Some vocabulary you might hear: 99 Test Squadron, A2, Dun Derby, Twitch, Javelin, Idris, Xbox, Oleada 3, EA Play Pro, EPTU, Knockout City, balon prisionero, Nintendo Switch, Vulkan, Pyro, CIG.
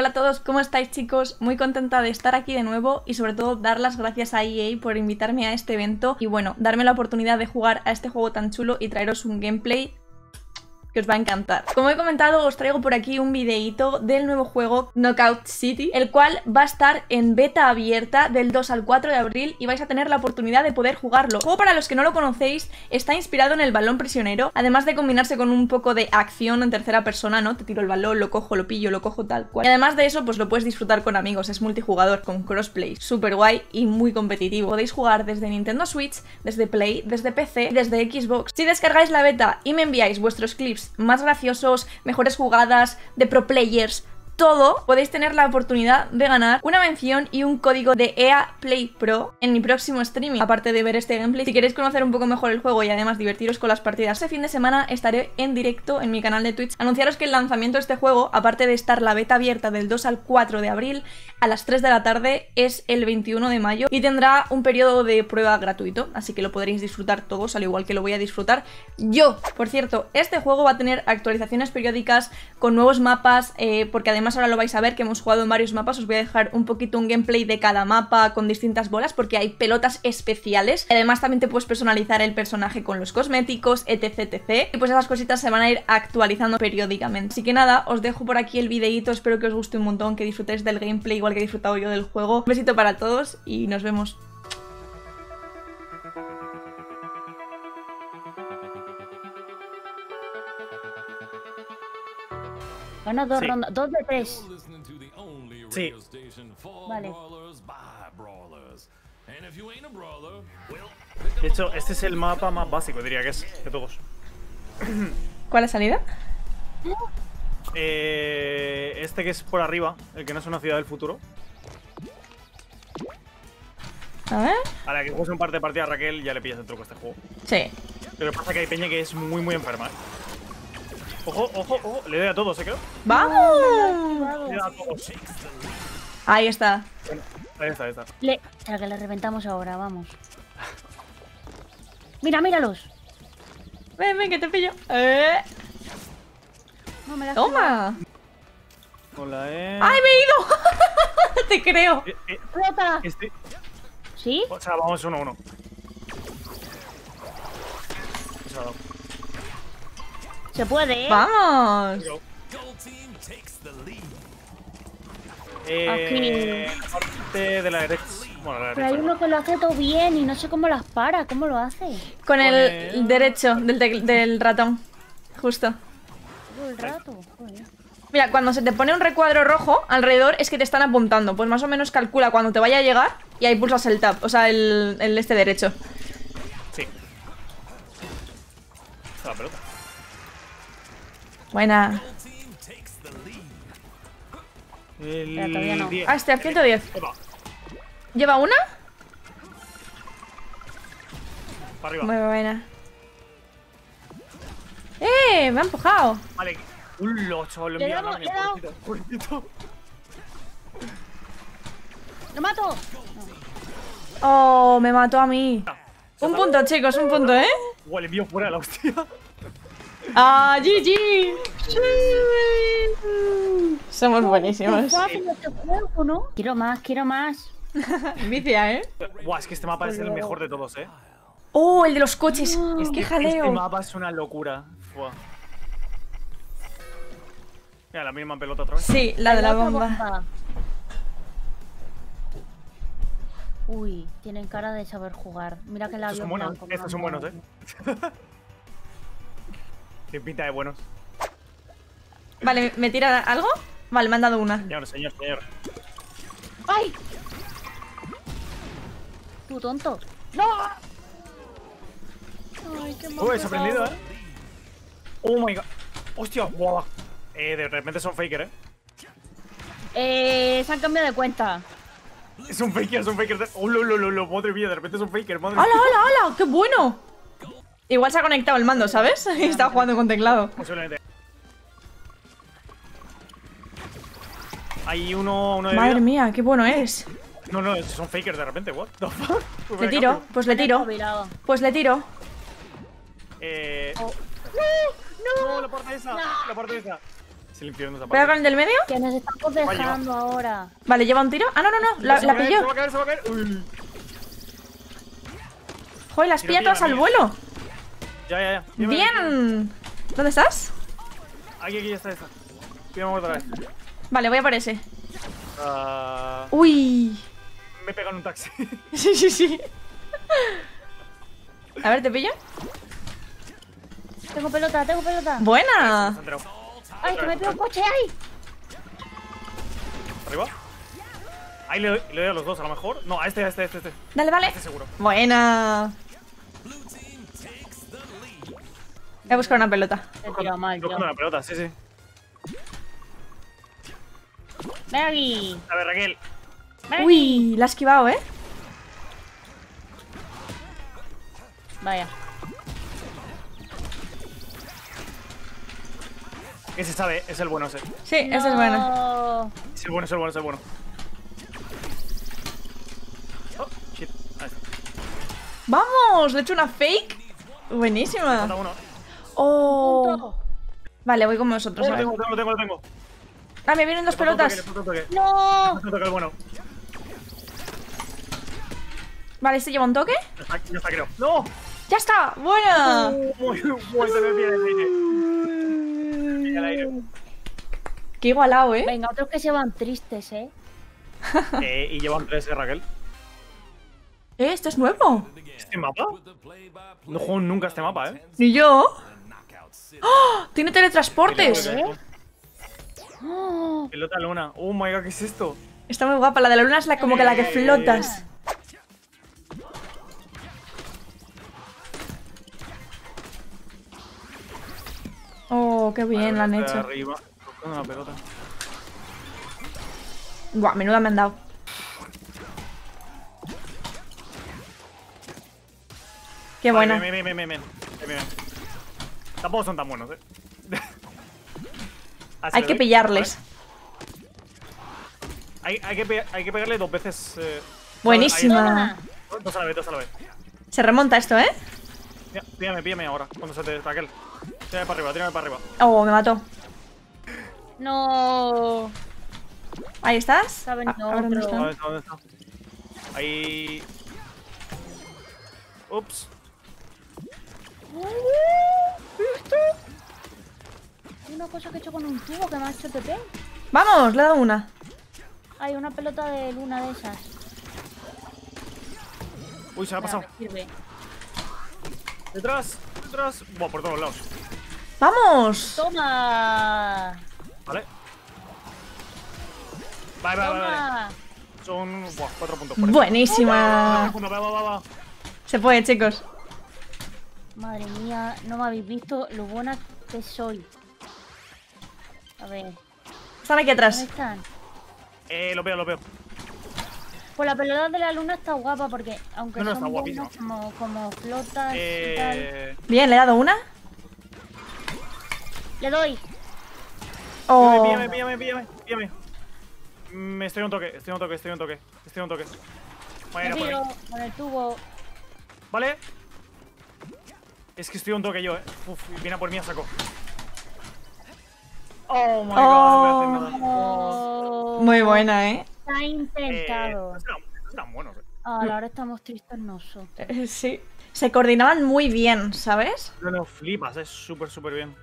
Hola a todos, ¿cómo estáis, chicos? Muy contenta de estar aquí de nuevo y sobre todo dar las gracias a EA por invitarme a este evento y bueno, darme la oportunidad de jugar a este juego tan chulo y traeros un gameplay que os va a encantar. Como he comentado, os traigo por aquí un videíto del nuevo juego Knockout City, el cual va a estar en beta abierta del 2 al 4 de abril y vais a tener la oportunidad de poder jugarlo. El juego, para los que no lo conocéis, está inspirado en El Balón Prisionero, además de combinarse con un poco de acción en tercera persona, ¿no? Te tiro el balón, lo cojo, lo pillo, lo cojo, tal cual. Y además de eso, pues lo puedes disfrutar con amigos, es multijugador, con crossplay, súper guay y muy competitivo. Podéis jugar desde Nintendo Switch, desde Play, desde PC, desde Xbox. Si descargáis la beta y me enviáis vuestros clips más graciosos, mejores jugadas, de pro players, todo, podéis tener la oportunidad de ganar una mención y un código de EA Play Pro en mi próximo streaming. Aparte de ver este gameplay, si queréis conocer un poco mejor el juego y además divertiros con las partidas, este fin de semana estaré en directo en mi canal de Twitch. Anunciaros que el lanzamiento de este juego, aparte de estar la beta abierta del 2 al 4 de abril a las 3 de la tarde, es el 21 de mayo y tendrá un periodo de prueba gratuito, así que lo podréis disfrutar todos, al igual que lo voy a disfrutar yo. Por cierto, este juego va a tener actualizaciones periódicas con nuevos mapas, porque además ahora lo vais a ver que hemos jugado en varios mapas. Os voy a dejar un poquito un gameplay de cada mapa con distintas bolas, porque hay pelotas especiales. Además también te puedes personalizar el personaje con los cosméticos, etc, etc. Y pues esas cositas se van a ir actualizando periódicamente. Así que nada, os dejo por aquí el videíto. Espero que os guste un montón, que disfrutéis del gameplay igual que he disfrutado yo del juego. Un besito para todos y nos vemos. Ganó dos rondas, 2 de 3. Sí. Vale. De hecho, este es el mapa más básico, diría que es, de todos. ¿Cuál es la salida? Este que es por arriba, el que no es una ciudad del futuro. A ver. A la que juegues un par de partidas, Raquel, ya le pillas el truco a este juego. Sí. Pero pasa que hay peña que es muy, muy enferma, ¿eh? Ojo, ojo, ojo, le doy a todos, ¿eh? Creo. ¡Vamos! Le doy a todos. Ahí está. Bueno, ahí está, ahí está. O sea, que le reventamos ahora, vamos. Mira, míralos. Ven, ven, que te pillo. No, me la ¡toma! Hola, ¡ay, me he ido! Te creo. ¡Rota! ¿Sí? O sea, vamos 1-1. Se puede, ¿eh? ¡Vamos! Parte de la derecha. Bueno, la derecha. Pero hay uno que lo hace todo bien y no sé cómo las para, ¿cómo lo hace? Con el derecho del ratón. Justo. El rato. Mira, cuando se te pone un recuadro rojo alrededor es que te están apuntando. Pues más o menos calcula cuando te vaya a llegar y ahí pulsas el tap, o sea, el este derecho. Sí. Está la pelota. Buena. Todavía no. Ah, este al 110. ¿Lleva una? Para arriba. Muy buena. Me ha empujado. Vale, un locho. Lo he ¡lo mato! Oh, me mató a mí. Un punto, chicos, un punto, ¿eh? Igual le envío fuera de la hostia. ¡Ah, GG! Somos buenísimos. Quiero más, quiero más. Vicia, ¿eh? Buah, es que este mapa es el mejor de todos, ¿eh? ¡Oh, el de los coches! No, es que jaleo. Este mapa es una locura. Buah. Mira, la misma pelota otra vez. Sí, la de la bomba. Uy, tienen cara de saber jugar. Mira que la bomba. Estos son buenos, ¿eh? Tiene pinta de buenos. Vale, ¿me tira algo? Vale, me han dado una. Señor, señor, señor. ¡Ay! Tú tonto. ¡No! Ay, qué mal. Uy, sorprendido, ¿eh? Oh my god. Hostia, guau. De repente son faker, ¿eh? Se han cambiado de cuenta. Es un faker, son faker. Oh, lo, madre mía, de repente son faker, madre mía. ¡Hala, hala, hala! ¡Qué bueno! Igual se ha conectado el mando, ¿sabes? Y está jugando con teclado. Hay uno de madre vida. Mía, qué bueno es. No, no, son fakers de repente, what the fuck. Le tiro, pues le tiro. Pues le tiro. ¡No! ¡No! ¡La parte esa! ¡La parte esa! Si el infierno zapatos. ¿Pegan del medio? Que nos estamos dejando ahora. Vale, lleva un tiro. Ah, no, no, no. La pilló. Se va a caer, se va a caer. Uy. Joder, las pilla todas al vuelo. Ya. Bien. ¿Dónde estás? Aquí ya está. Pillamos otra vez. Vale, voy a por ese. Uy. Me pegan un taxi. Sí. A ver, ¿te pillo? Tengo pelota. ¡Buena! ¡Ay, que me pego un coche! ¡Ay! ¿Arriba? Ahí le doy a los dos, a lo mejor. No, a este. Dale. Este seguro. ¡Buena! Voy a buscar una pelota. Buscando una pelota, sí. Ven aquí. A ver, Raquel. Uy, la ha esquivado, ¿eh? Vaya. Ese sabe, es el bueno ese. Sí, no. Ese es bueno. Es el bueno. Oh, shit. ¡Vamos! Le he hecho una fake. Buenísima. Uno. Oh. Vale, voy con vosotros. Lo tengo. Ah, me vienen dos pelotas. ¡No! Vale, ¿este lleva un toque? Ya está, creo. ¡No! ¡Ya está! ¡Buena! Muy se me pide el aire. Qué igualado, ¿eh? Venga, otros que se van tristes, ¿eh? Y llevan tres, Raquel. ¿Esto es nuevo? ¿Este mapa? No juego nunca este mapa, ¿eh? ¿Ni yo? ¡Oh! ¡Tiene teletransportes! Pelota luna. Oh my god, ¿qué es esto? Está muy guapa, la de la luna es la, como que la que flotas. Oh, qué bien la han hecho. Arriba. Una pelota. Buah, menuda me han dado. Qué buena. Bien. Tampoco son tan buenos, Hay que pillarles. Hay que pegarle dos veces. Buenísima. Dos a la vez. Se remonta esto, ¿eh? Píllame ahora, cuando se te destaque. Tírame para arriba. Oh, me mató. No. Ahí estás. ¿Dónde está? Ahí. Ups. Una cosa que he hecho con un tubo que me ha hecho TP. Vamos, le he dado una. Hay una pelota de luna de esas. Uy, se me ha pasado. Detrás. Bueno, por todos lados. ¡Vamos! ¡Toma! Vale. Son 4 puntos. ¡Buenísima! Va. Se puede, chicos. Madre mía, no me habéis visto lo buena que soy. A ver. Están aquí atrás. ¿Dónde están? Lo veo. Pues la pelota de la luna está guapa porque, aunque no, son buenas, como flotas y tal. Bien, le he dado una. Le doy. Oh. Píllame. Estoy un toque. Vale, con el tubo. Vale. Es que estoy un toque yo, Uf, viene a por mí a saco. Oh my god, no voy a hacer nada. Muy buena, Ha intentado. Están buenos. Ahora estamos tristes nosotros. Sí. Se coordinaban muy bien, ¿sabes? No, flipas, es súper bien.